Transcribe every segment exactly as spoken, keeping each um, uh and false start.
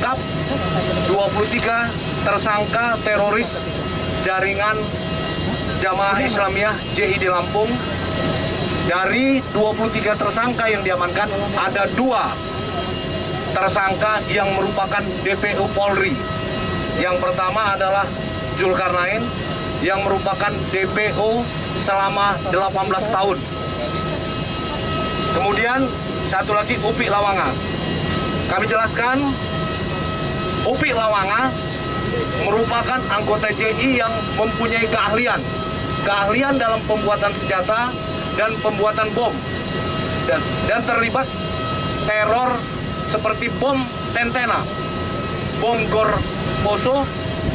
terungkap dua puluh tiga tersangka teroris jaringan Jemaah Islamiyah J I D Lampung. Dari dua puluh tiga tersangka yang diamankan, ada dua tersangka yang merupakan D P U Polri. Yang pertama adalah Zulkarnain yang merupakan D P O selama delapan belas tahun. Kemudian satu lagi, Upi Lawanga. Kami jelaskan, Upi Lawanga merupakan anggota J I yang mempunyai keahlian. Keahlian dalam pembuatan senjata dan pembuatan bom, dan, dan terlibat teror seperti bom Tentena, bom Gor Boso,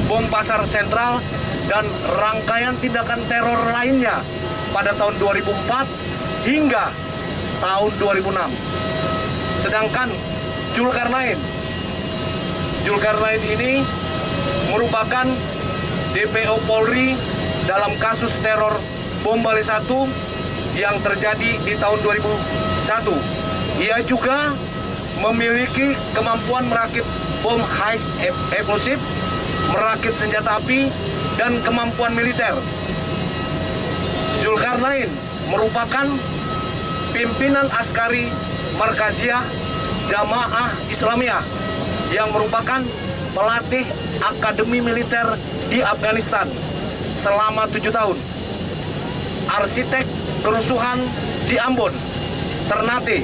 bom Pasar Sentral, dan rangkaian tindakan teror lainnya pada tahun dua ribu empat hingga tahun dua ribu enam. Sedangkan Zulkarnain, Zulkarnain ini merupakan D P O Polri dalam kasus teror bom Bali satu yang terjadi di tahun dua ribu satu. Ia juga memiliki kemampuan merakit bom high explosive, merakit senjata api, dan kemampuan militer. Zulkarnain merupakan pimpinan askari Markaziah Jamaah Islamiyah yang merupakan pelatih akademi militer di Afghanistan selama tujuh tahun. Arsitek kerusuhan di Ambon, Ternate.